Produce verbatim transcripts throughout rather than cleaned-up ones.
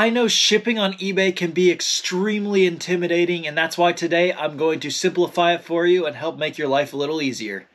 I know shipping on eBay can be extremely intimidating, and that's why today I'm going to simplify it for you and help make your life a little easier.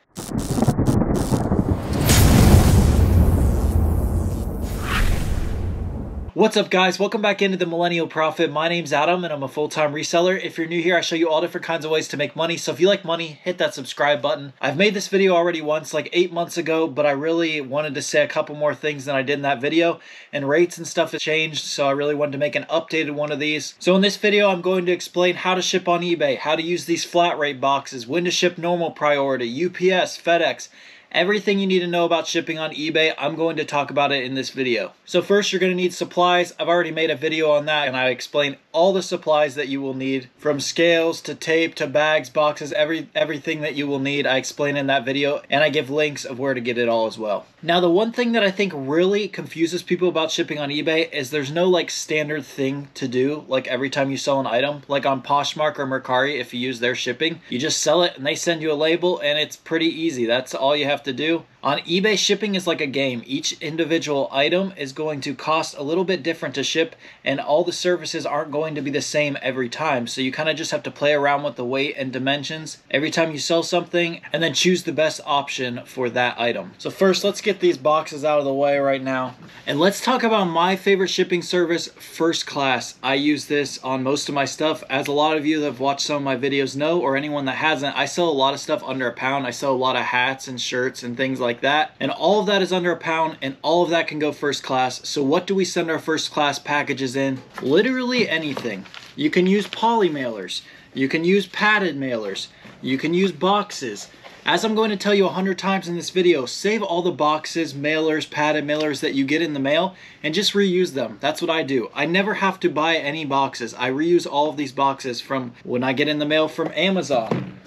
What's up guys, welcome back into the Millennial Profit. My name's Adam and I'm a full-time reseller. If you're new here, I show you all different kinds of ways to make money. So if you like money, hit that subscribe button. I've made this video already once, like eight months ago, but I really wanted to say a couple more things than I did in that video, and rates and stuff have changed, so I really wanted to make an updated one of these. So in this video, I'm going to explain how to ship on eBay, how to use these flat rate boxes, when to ship normal priority, U P S, FedEx, everything you need to know about shipping on eBay. I'm going to talk about it in this video. So first you're going to need supplies. I've already made a video on that and I explain all the supplies that you will need, from scales to tape to bags, boxes, every everything that you will need I explain in that video, and I give links of where to get it all as well. Now the one thing that I think really confuses people about shipping on eBay is there's no like standard thing to do like every time you sell an item. Like on Poshmark or Mercari, if you use their shipping, you just sell it and they send you a label and it's pretty easy. That's all you have to to do. On eBay, shipping is like a game. Each individual item is going to cost a little bit different to ship, and all the services aren't going to be the same every time. So you kind of just have to play around with the weight and dimensions every time you sell something and then choose the best option for that item. So first, let's get these boxes out of the way right now. And let's talk about my favorite shipping service, First Class. I use this on most of my stuff. As a lot of you that have watched some of my videos know, or anyone that hasn't, I sell a lot of stuff under a pound. I sell a lot of hats and shirts and things like that, and all of that is under a pound, and all of that can go First Class. So what do we send our First Class packages in? Literally anything. You can use poly mailers, you can use padded mailers, you can use boxes. As I'm going to tell you a hundred times in this video, save all the boxes, mailers, padded mailers that you get in the mail and just reuse them. That's what I do. I never have to buy any boxes. I reuse all of these boxes from when I get in the mail from Amazon,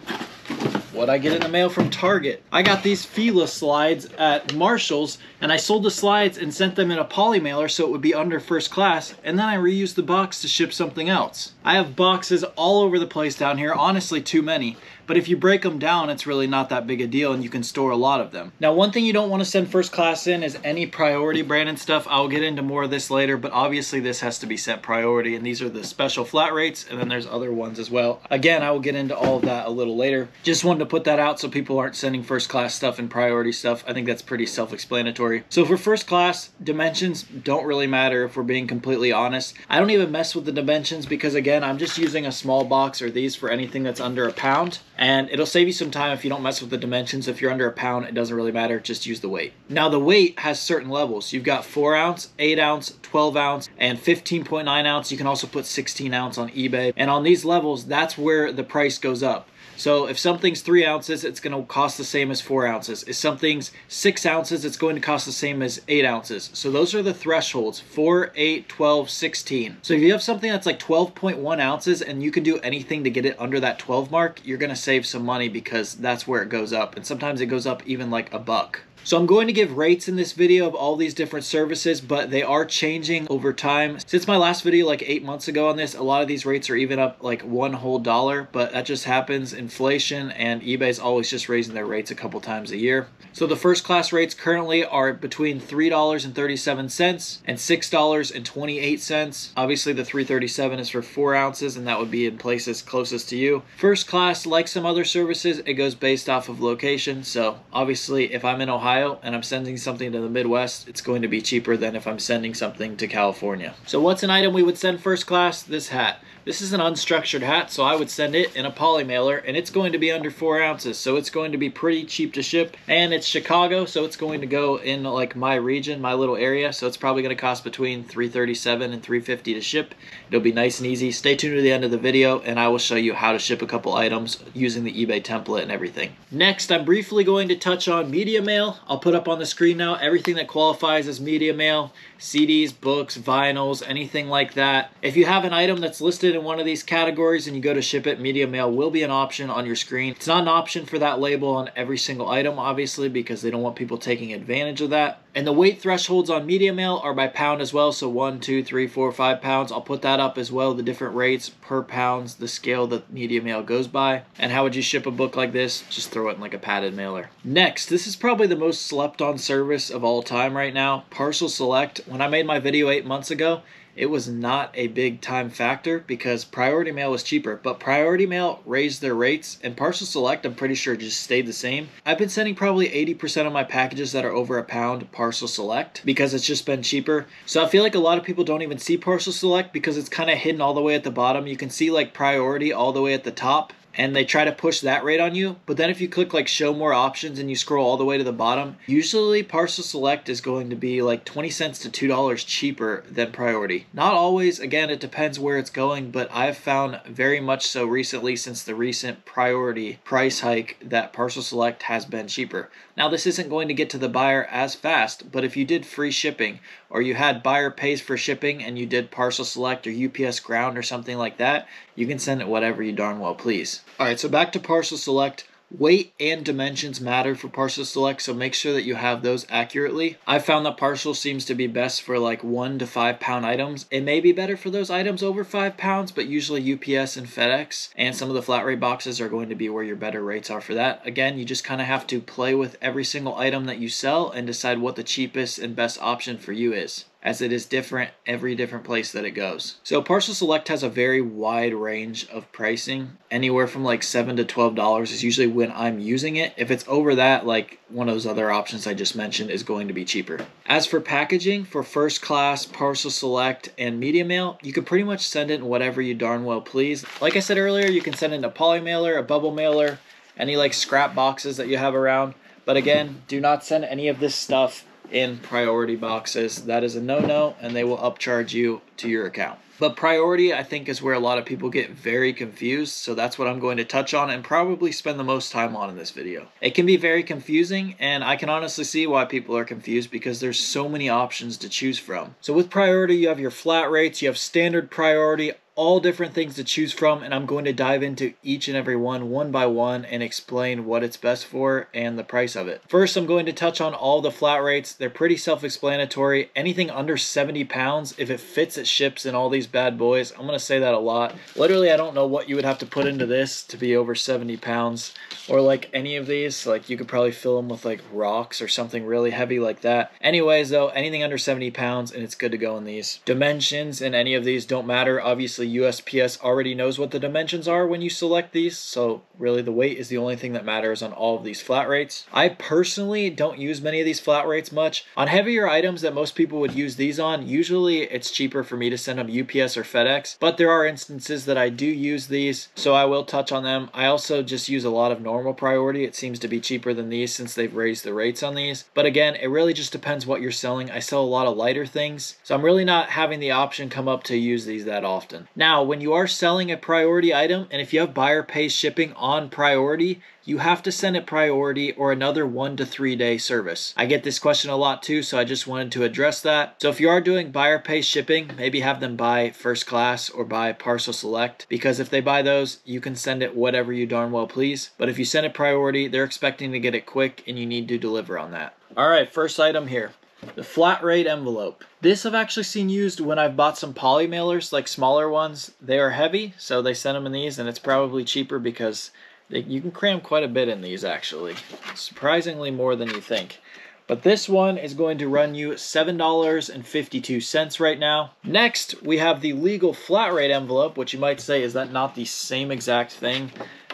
what I get in the mail from Target. I got these Fila slides at Marshall's and I sold the slides and sent them in a poly mailer so it would be under First Class, and then I reused the box to ship something else. I have boxes all over the place down here, honestly too many, but if you break them down it's really not that big a deal and you can store a lot of them. Now one thing you don't want to send First Class in is any priority brand and stuff. I'll get into more of this later, but obviously this has to be sent priority, and these are the special flat rates, and then there's other ones as well. Again, I will get into all of that a little later. Just wanted to put that out so people aren't sending First Class stuff and priority stuff. I think that's pretty self-explanatory. So for First Class, dimensions don't really matter if we're being completely honest. I don't even mess with the dimensions because again, I'm just using a small box or these for anything that's under a pound, and it'll save you some time if you don't mess with the dimensions. If you're under a pound, it doesn't really matter, just use the weight. Now the weight has certain levels. You've got four ounce, eight ounce, twelve ounce, and fifteen point nine ounce. You can also put sixteen ounce on eBay, and on these levels that's where the price goes up. So if something's three ounces, it's going to cost the same as four ounces. If something's six ounces, it's going to cost the same as eight ounces. So those are the thresholds, four, eight, twelve, sixteen. So if you have something that's like twelve point one ounces and you can do anything to get it under that twelve mark, you're going to save some money because that's where it goes up. And sometimes it goes up even like a buck. So I'm going to give rates in this video of all these different services, but they are changing over time. Since my last video like eight months ago on this, a lot of these rates are even up like one whole dollar, but that just happens, inflation, and eBay's always just raising their rates a couple times a year. So the First Class rates currently are between three dollars and thirty-seven cents and six dollars and twenty-eight cents. Obviously the three dollars and thirty-seven cents is for four ounces and that would be in places closest to you. First Class, like some other services, it goes based off of location. So obviously if I'm in Ohio and I'm sending something to the Midwest, it's going to be cheaper than if I'm sending something to California. So what's an item we would send First Class? This hat. This is an unstructured hat, so I would send it in a poly mailer, and it's going to be under four ounces, so it's going to be pretty cheap to ship. And it's Chicago, so it's going to go in like my region, my little area, so it's probably going to cost between three dollars and thirty-seven cents and three dollars and fifty cents to ship. It'll be nice and easy. Stay tuned to the end of the video and I will show you how to ship a couple items using the eBay template and everything. Next, I'm briefly going to touch on media mail. I'll put up on the screen now everything that qualifies as media mail, C Ds, books, vinyls, anything like that. If you have an item that's listed in one of these categories and you go to ship it, media mail will be an option on your screen. It's not an option for that label on every single item, obviously, because they don't want people taking advantage of that. And the weight thresholds on media mail are by pound as well, so one, two, three, four, five pounds. I'll put that up as well, the different rates per pounds, the scale that media mail goes by. And how would you ship a book like this? Just throw it in like a padded mailer. Next, this is probably the most slept on service of all time right now, Parcel Select. When I made my video eight months ago, it was not a big time factor because priority mail was cheaper, but priority mail raised their rates and parcel select, I'm pretty sure, just stayed the same. I've been sending probably eighty percent of my packages that are over a pound parcel select because it's just been cheaper. So I feel like a lot of people don't even see parcel select because it's kind of hidden all the way at the bottom. You can see like priority all the way at the top, and they try to push that rate on you. But then if you click like show more options and you scroll all the way to the bottom, usually parcel select is going to be like twenty cents to two dollars cheaper than priority. Not always, again, it depends where it's going, but I've found very much so recently since the recent priority price hike that parcel select has been cheaper. Now this isn't going to get to the buyer as fast, but if you did free shipping or you had buyer pays for shipping and you did parcel select or U P S ground or something like that, you can send it whatever you darn well please. All right, so back to parcel select. Weight and dimensions matter for parcel select, so make sure that you have those accurately. I found that parcel seems to be best for like one to five pound items. It may be better for those items over five pounds, but usually U P S and FedEx and some of the flat rate boxes are going to be where your better rates are for that. Again, you just kind of have to play with every single item that you sell and decide what the cheapest and best option for you is, as it is different every different place that it goes. So parcel select has a very wide range of pricing. Anywhere from like seven to twelve dollars is usually when I'm using it. If it's over that, like one of those other options I just mentioned is going to be cheaper. As for packaging, for first class, parcel select, and media mail, you can pretty much send it in whatever you darn well please. Like I said earlier, you can send it in a poly mailer, a bubble mailer, any like scrap boxes that you have around. But again, do not send any of this stuff in priority boxes. That is a no-no, and they will upcharge you to your account. But priority, I think, is where a lot of people get very confused, so that's what I'm going to touch on and probably spend the most time on in this video. It can be very confusing, and I can honestly see why people are confused because there's so many options to choose from. So with priority, you have your flat rates, you have standard priority, all different things to choose from, and I'm going to dive into each and every one one by one and explain what it's best for and the price of it. First, I'm going to touch on all the flat rates. They're pretty self-explanatory. Anything under seventy pounds, if it fits, it ships in all these bad boys. I'm gonna say that a lot. Literally, I don't know what you would have to put into this to be over seventy pounds, or like any of these. Like you could probably fill them with like rocks or something really heavy like that. Anyways, though, anything under seventy pounds and it's good to go in these. Dimensions in any of these don't matter. Obviously, U S P S already knows what the dimensions are when you select these, so really the weight is the only thing that matters on all of these flat rates. I personally don't use many of these flat rates much. On heavier items that most people would use these on, usually it's cheaper for me to send them U P S or FedEx, but there are instances that I do use these, so I will touch on them. I also just use a lot of normal priority. It seems to be cheaper than these since they've raised the rates on these, but again, it really just depends what you're selling. I sell a lot of lighter things, so I'm really not having the option come up to use these that often. Now, when you are selling a priority item, and if you have buyer pays shipping on priority, you have to send it priority or another one to three day service. I get this question a lot too, so I just wanted to address that. So if you are doing buyer pays shipping, maybe have them buy first class or buy parcel select, because if they buy those, you can send it whatever you darn well please. But if you send it priority, they're expecting to get it quick and you need to deliver on that. All right, first item here. The flat rate envelope. This I've actually seen used when I've bought some poly mailers, like smaller ones. They are heavy, so they send them in these, and it's probably cheaper because they, you can cram quite a bit in these actually. Surprisingly more than you think. But this one is going to run you seven dollars and fifty-two cents right now. Next, we have the legal flat rate envelope, which you might say, is that not the same exact thing?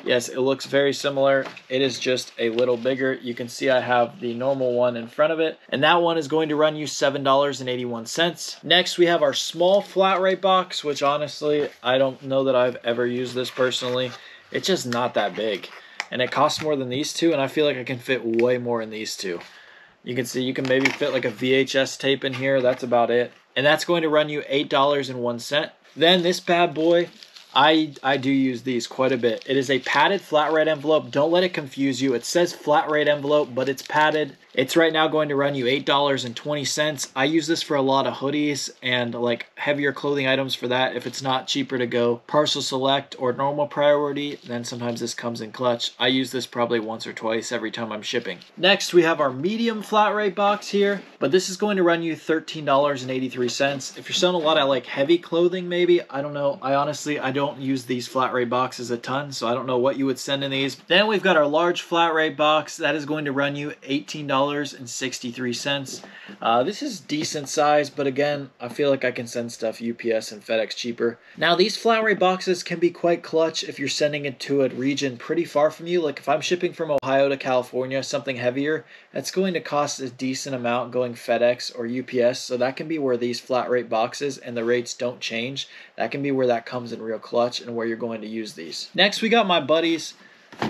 Yes, it looks very similar. It is just a little bigger. You can see I have the normal one in front of it, and that one is going to run you seven dollars and eighty-one cents. Next, we have our small flat rate box, which honestly, I don't know that I've ever used this personally. It's just not that big, and it costs more than these two, and I feel like I can fit way more in these two. You can see you can maybe fit like a V H S tape in here. That's about it, and that's going to run you eight dollars and one cent. Then this bad boy, I, I do use these quite a bit. It is a padded flat rate envelope. Don't let it confuse you. It says flat rate envelope, but it's padded. It's right now going to run you eight dollars and twenty cents. I use this for a lot of hoodies and like heavier clothing items for that. If it's not cheaper to go parcel select or normal priority, then sometimes this comes in clutch. I use this probably once or twice every time I'm shipping. Next, we have our medium flat rate box here, but this is going to run you thirteen dollars and eighty-three cents. If you're selling a lot of like heavy clothing, maybe, I don't know. I honestly, I don't Don't use these flat rate boxes a ton, so I don't know what you would send in these. Then we've got our large flat rate box that is going to run you eighteen dollars twenty-eight dollars and sixty-three cents. Uh, this is decent size, but again, I feel like I can send stuff U P S and FedEx cheaper. Now, these flowery boxes can be quite clutch if you're sending it to a region pretty far from you. Like if I'm shipping from Ohio to California, something heavier, that's going to cost a decent amount going FedEx or U P S. So that can be where these flat rate boxes and the rates don't change. That can be where that comes in real clutch and where you're going to use these. Next, we got my buddies.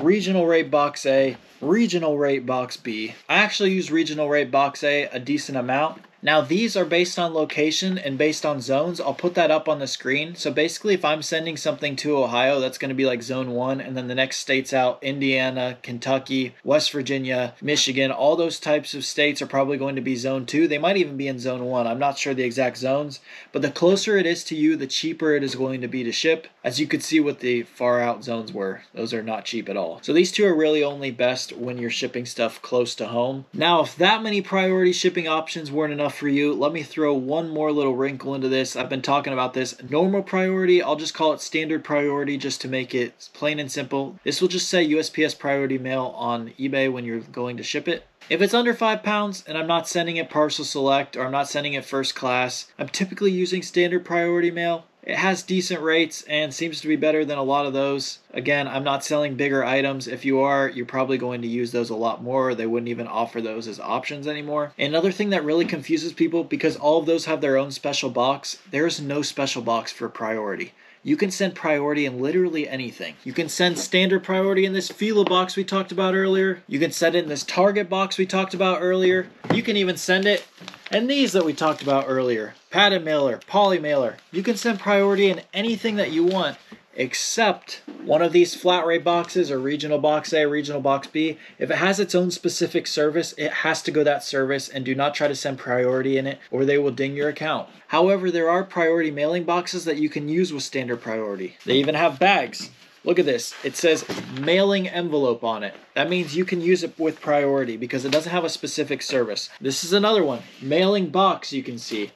Regional rate box A, regional rate box B. I actually use regional rate box A a decent amount. Now these are based on location and based on zones. I'll put that up on the screen. So basically if I'm sending something to Ohio, that's gonna be like zone one, and then the next states out, Indiana, Kentucky, West Virginia, Michigan, all those types of states are probably going to be zone two. They might even be in zone one. I'm not sure the exact zones, but the closer it is to you, the cheaper it is going to be to ship. As you could see what the far out zones were, those are not cheap at all. So these two are really only best when you're shipping stuff close to home. Now, if that many priority shipping options weren't enough for you, let me throw one more little wrinkle into this. I've been talking about this normal priority. I'll just call it standard priority just to make it plain and simple. This will just say U S P S priority mail on eBay when you're going to ship it. If it's under five pounds and I'm not sending it parcel select or I'm not sending it first class, I'm typically using standard priority mail. It has decent rates and seems to be better than a lot of those. Again, I'm not selling bigger items. If you are, you're probably going to use those a lot more. They wouldn't even offer those as options anymore. Another thing that really confuses people, because all of those have their own special box, there is no special box for priority. You can send priority in literally anything. You can send standard priority in this Fila box we talked about earlier. You can send it in this Target box we talked about earlier. You can even send it in these that we talked about earlier. Padded mailer, poly mailer. You can send priority in anything that you want, except one of these flat rate boxes or regional box A, regional box B. If it has its own specific service, it has to go that service, and do not try to send priority in it or they will ding your account. However, there are priority mailing boxes that you can use with standard priority. They even have bags. Look at this. It says mailing envelope on it. That means you can use it with priority because it doesn't have a specific service. This is another one. Mailing box, you can see.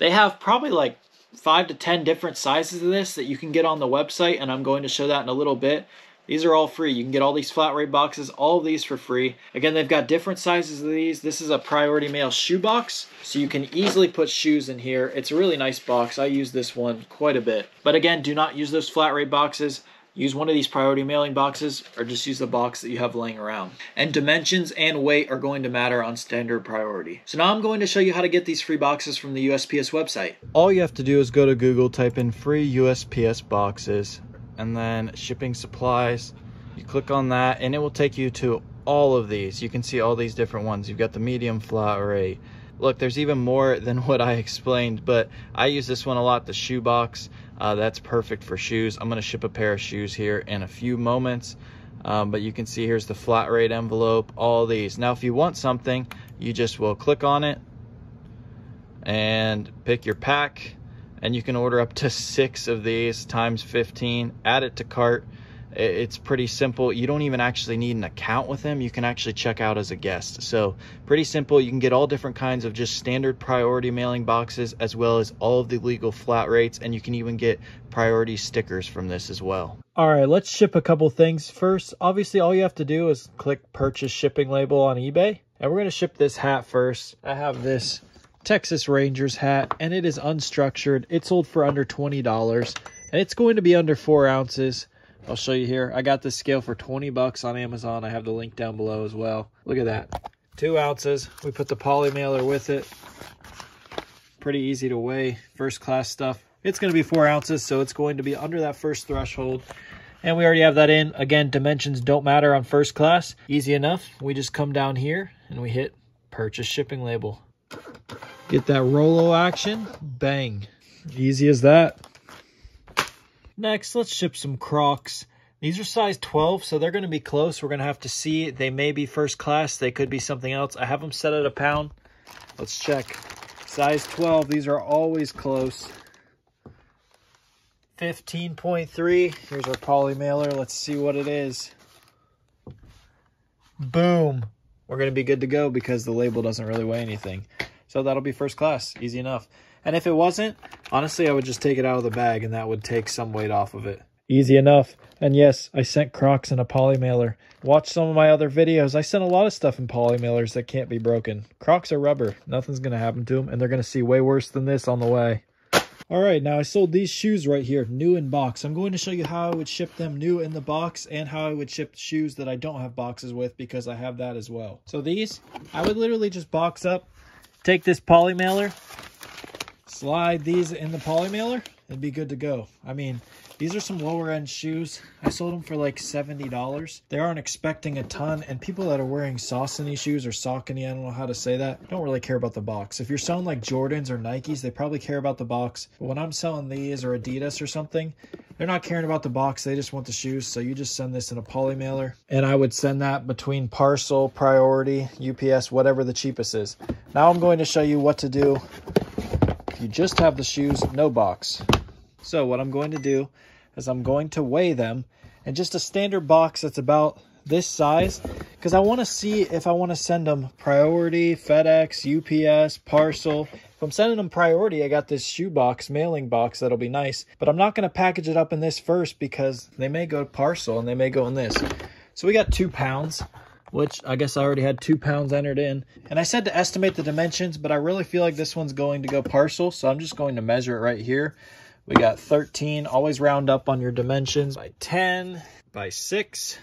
They have probably like five to ten different sizes of this that you can get on the website, and I'm going to show that in a little bit. These are all free. You can get all these flat rate boxes, all of these for free. Again, they've got different sizes of these. This is a priority mail shoe box, so you can easily put shoes in here. It's a really nice box. I use this one quite a bit. But again, do not use those flat rate boxes. Use one of these priority mailing boxes, or just use the box that you have laying around. And dimensions and weight are going to matter on standard priority. So now I'm going to show you how to get these free boxes from the U S P S website. All you have to do is go to Google, type in free U S P S boxes, and then shipping supplies. You click on that and it will take you to all of these. You can see all these different ones. You've got the medium flat rate. Look, there's even more than what I explained, but I use this one a lot, the shoe box. Uh, that's perfect for shoes. I'm gonna ship a pair of shoes here in a few moments. Um, but you can see here's the flat rate envelope, all these. Now, if you want something, you just will click on it and pick your pack, and you can order up to six of these times fifteen, add it to cart. It's pretty simple. You don't even actually need an account with them. You can actually check out as a guest. So pretty simple. You can get all different kinds of just standard priority mailing boxes, as well as all of the legal flat rates. And you can even get priority stickers from this as well. All right, let's ship a couple things. First, obviously all you have to do is click purchase shipping label on eBay. And we're going to ship this hat first. I have this Texas Rangers hat, and it is unstructured. It sold for under twenty dollars, and it's going to be under four ounces. I'll show you here. I got this scale for twenty bucks on Amazon. I have the link down below as well. Look at that. Two ounces. We put the poly mailer with it. Pretty easy to weigh. First class stuff. It's going to be four ounces, so it's going to be under that first threshold. And we already have that in. Again, dimensions don't matter on first class. Easy enough. We just come down here and we hit purchase shipping label. Get that Rollo action. Bang. Easy as that. Next, let's ship some Crocs. These are size twelve, so they're going to be close. We're going to have to see. They may be first class. They could be something else. I have them set at a pound. Let's check. Size twelve. These are always close. fifteen point three. Here's our poly mailer. Let's see what it is. Boom. We're going to be good to go because the label doesn't really weigh anything. So that'll be first class. Easy enough. And if it wasn't, honestly, I would just take it out of the bag and that would take some weight off of it. Easy enough. And yes, I sent Crocs in a poly mailer. Watch some of my other videos. I sent a lot of stuff in poly mailers that can't be broken. Crocs are rubber. Nothing's going to happen to them, and they're going to see way worse than this on the way. All right, now I sold these shoes right here, new in box. I'm going to show you how I would ship them new in the box and how I would ship shoes that I don't have boxes with, because I have that as well. So these, I would literally just box up, take this poly mailer, slide these in the poly mailer, and be good to go. I mean, these are some lower end shoes. I sold them for like seventy dollars. They aren't expecting a ton, and people that are wearing Saucony shoes or Saucony, I don't know how to say that, don't really care about the box. If you're selling like Jordans or Nikes, they probably care about the box. But when I'm selling these or Adidas or something, they're not caring about the box. They just want the shoes. So you just send this in a poly mailer, and I would send that between parcel, priority, U P S, whatever the cheapest is. Now I'm going to show you what to do if you just have the shoes, no box. So what I'm going to do is I'm going to weigh them in just a standard box that's about this size, because I want to see if I want to send them priority, FedEx, U P S, parcel. If I'm sending them priority, I got this shoe box, mailing box, that'll be nice. But I'm not going to package it up in this first, because they may go to parcel and they may go in this. So we got two pounds. Which I guess I already had two pounds entered in. And I said to estimate the dimensions, but I really feel like this one's going to go parcel, so I'm just going to measure it right here. We got thirteen, always round up on your dimensions, by ten, by six.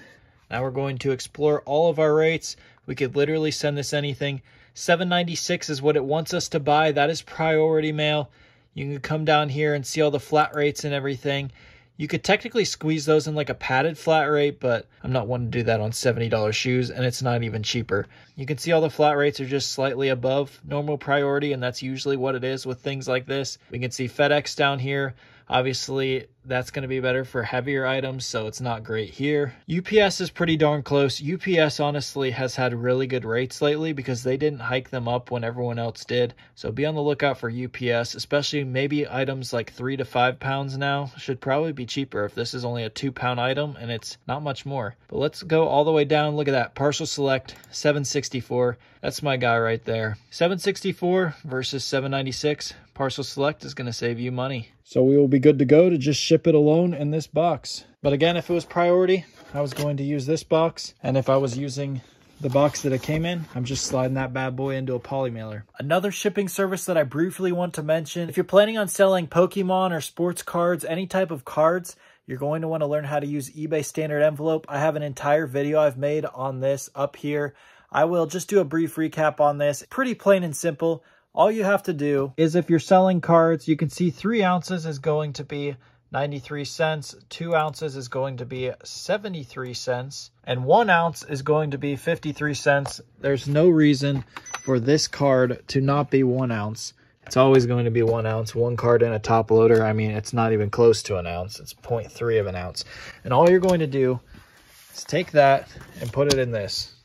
Now we're going to explore all of our rates. We could literally send this anything. seven ninety-six is what it wants us to buy. That is priority mail. You can come down here and see all the flat rates and everything. You could technically squeeze those in like a padded flat rate, but I'm not one to do that on seventy dollar shoes, and it's not even cheaper. You can see all the flat rates are just slightly above normal priority, and that's usually what it is with things like this. We can see FedEx down here. Obviously, that's going to be better for heavier items, so it's not great here. U P S is pretty darn close. U P S honestly has had really good rates lately, because they didn't hike them up when everyone else did. So be on the lookout for U P S, especially maybe items like three to five pounds now should probably be cheaper if this is only a two pound item, and it's not much more. But let's go all the way down. Look at that. Parcel Select, seven sixty-four. That's my guy right there. seven sixty-four versus seven ninety-six. Parcel Select is going to save you money. So we will be good to go to just ship it alone in this box. But again, if it was priority, I was going to use this box. And if I was using the box that it came in, I'm just sliding that bad boy into a poly mailer. Another shipping service that I briefly want to mention, if you're planning on selling Pokemon or sports cards, any type of cards, you're going to want to learn how to use eBay standard envelope. I have an entire video I've made on this up here. I will just do a brief recap on this. Pretty plain and simple. All you have to do is, if you're selling cards, you can see three ounces is going to be ninety-three cents, two ounces is going to be seventy-three cents, and one ounce is going to be fifty-three cents. There's no reason for this card to not be one ounce. It's always going to be one ounce, one card in a top loader. I mean, it's not even close to an ounce. It's zero point three of an ounce. And all you're going to do is take that and put it in this.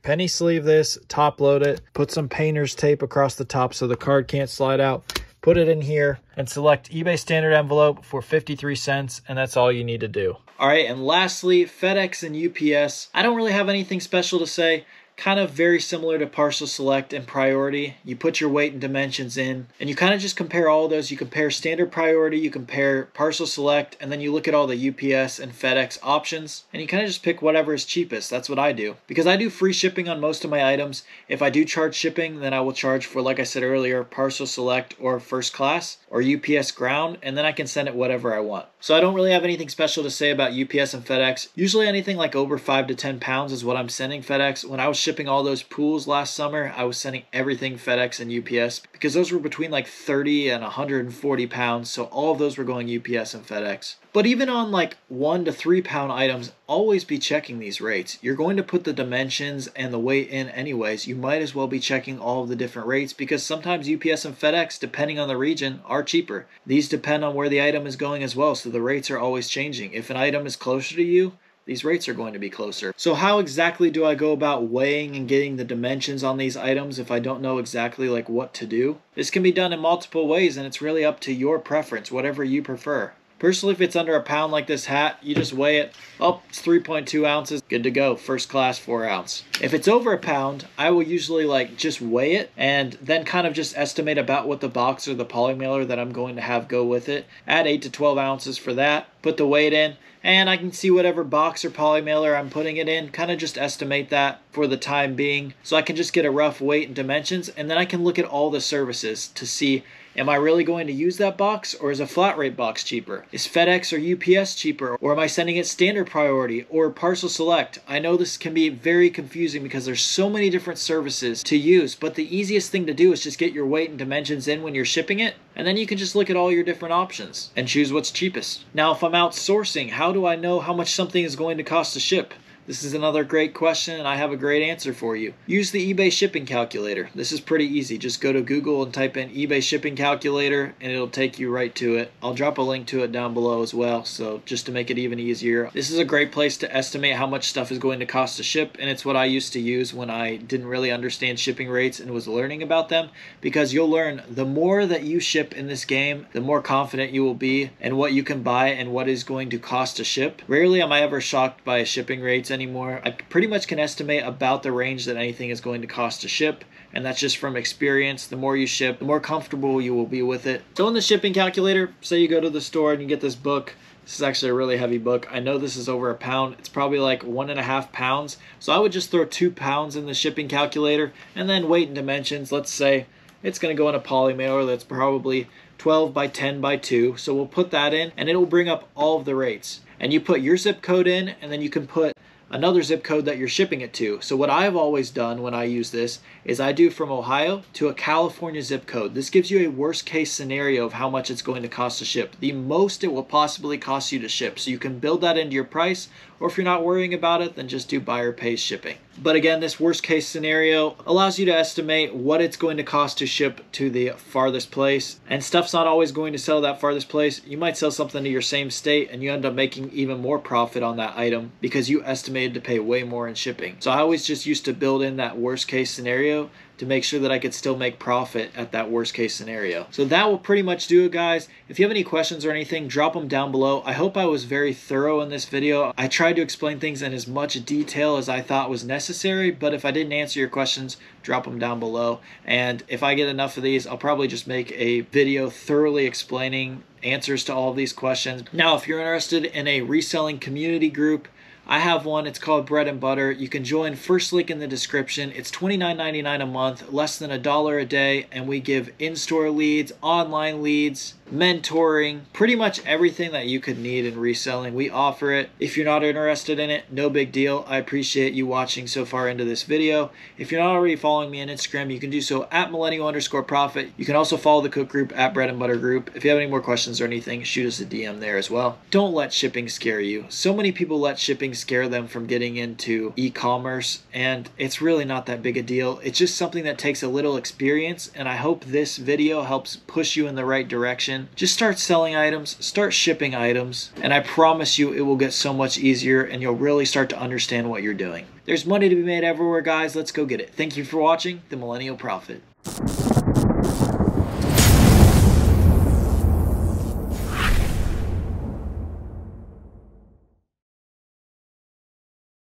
Penny sleeve this, top load it, put some painter's tape across the top so the card can't slide out, put it in here, and select eBay standard envelope for fifty-three cents, and that's all you need to do. All right, and lastly, FedEx and U P S. I don't really have anything special to say. Kind of very similar to Parcel Select and Priority. You put your weight and dimensions in, and you kind of just compare all those. You compare standard priority, you compare Parcel Select, and then you look at all the U P S and FedEx options, and you kind of just pick whatever is cheapest. That's what I do, because I do free shipping on most of my items. If I do charge shipping, then I will charge for, like I said earlier, Parcel Select or First Class or U P S Ground, and then I can send it whatever I want. So I don't really have anything special to say about U P S and FedEx. Usually anything like over five to ten pounds is what I'm sending FedEx. When I was shipping all those pools last summer, I was sending everything FedEx and U P S, because those were between like thirty and one hundred forty pounds, so all of those were going U P S and FedEx. But even on like one to three pound items, always be checking these rates. You're going to put the dimensions and the weight in anyways. You might as well be checking all of the different rates, because sometimes U P S and FedEx, depending on the region, are cheaper. These depend on where the item is going as well, so the rates are always changing. If an item is closer to you, these rates are going to be closer. So how exactly do I go about weighing and getting the dimensions on these items if I don't know exactly like what to do? This can be done in multiple ways, and it's really up to your preference, whatever you prefer. Personally, if it's under a pound like this hat, you just weigh it. Oh, it's three point two ounces. Good to go. First class, four ounce. If it's over a pound, I will usually like just weigh it and then kind of just estimate about what the box or the poly mailer that I'm going to have go with it. Add eight to twelve ounces for that. put the weight in, and I can see whatever box or poly mailer I'm putting it in, kind of just estimate that for the time being. So I can just get a rough weight and dimensions, and then I can look at all the services to see, am I really going to use that box, or is a flat rate box cheaper? Is FedEx or U P S cheaper, or am I sending it standard priority or parcel select? I know this can be very confusing because there's so many different services to use, but the easiest thing to do is just get your weight and dimensions in when you're shipping it, and then you can just look at all your different options and choose what's cheapest. Now, if I'm outsourcing, how do I know how much something is going to cost to ship? This is another great question, and I have a great answer for you. Use the eBay shipping calculator. This is pretty easy. Just go to Google and type in eBay shipping calculator, and it'll take you right to it. I'll drop a link to it down below as well, so just to make it even easier. This is a great place to estimate how much stuff is going to cost to ship, and it's what I used to use when I didn't really understand shipping rates and was learning about them, because you'll learn the more that you ship in this game, the more confident you will be in what you can buy and what is going to cost to ship. Rarely am I ever shocked by shipping rates anymore. I pretty much can estimate about the range that anything is going to cost to ship, and that's just from experience. The more you ship, the more comfortable you will be with it. So in the shipping calculator, say you go to the store and you get this book. This is actually a really heavy book. I know this is over a pound. It's probably like one and a half pounds. So I would just throw two pounds in the shipping calculator, and then weight and dimensions. Let's say it's going to go in a poly mailer that's probably twelve by ten by two. So we'll put that in, and it will bring up all of the rates. And you put your zip code in, and then you can put another zip code that you're shipping it to. So what I've always done when I use this is I do from Ohio to a California zip code. This gives you a worst case scenario of how much it's going to cost to ship, the most it will possibly cost you to ship. So you can build that into your price, or if you're not worrying about it, then just do buyer pays shipping. But again, this worst case scenario allows you to estimate what it's going to cost to ship to the farthest place. And stuff's not always going to sell that farthest place. You might sell something to your same state, and you end up making even more profit on that item because you estimated to pay way more in shipping. So I always just used to build in that worst case scenario to make sure that I could still make profit at that worst case scenario. So that will pretty much do it, guys. If you have any questions or anything, drop them down below. I hope I was very thorough in this video. I tried to explain things in as much detail as I thought was necessary, but if I didn't answer your questions, drop them down below. And if I get enough of these, I'll probably just make a video thoroughly explaining answers to all of these questions. Now, if you're interested in a reselling community group, I have one. It's called Bread and Butter. You can join, first link in the description. It's twenty-nine ninety-nine a month, less than a dollar a day, and we give in-store leads, online leads, mentoring, pretty much everything that you could need in reselling. We offer it. If you're not interested in it, no big deal. I appreciate you watching so far into this video. If you're not already following me on Instagram, you can do so at millennial underscore profit. You can also follow the cook group at Bread and Butter Group. If you have any more questions or anything, shoot us a D M there as well. Don't let shipping scare you. So many people let shipping scare them from getting into e-commerce, and it's really not that big a deal. It's just something that takes a little experience, and I hope this video helps push you in the right direction. Just start selling items, start shipping items, and I promise you it will get so much easier, and you'll really start to understand what you're doing. There's money to be made everywhere, guys. Let's go get it. Thank you for watching The Millennial Profit.